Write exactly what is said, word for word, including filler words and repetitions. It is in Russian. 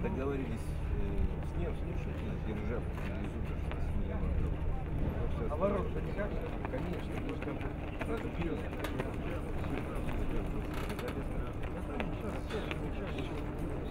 Договорились э, с ним, что держав из утра. А ворота никак? Конечно, просто сразу пьет. Соответственно,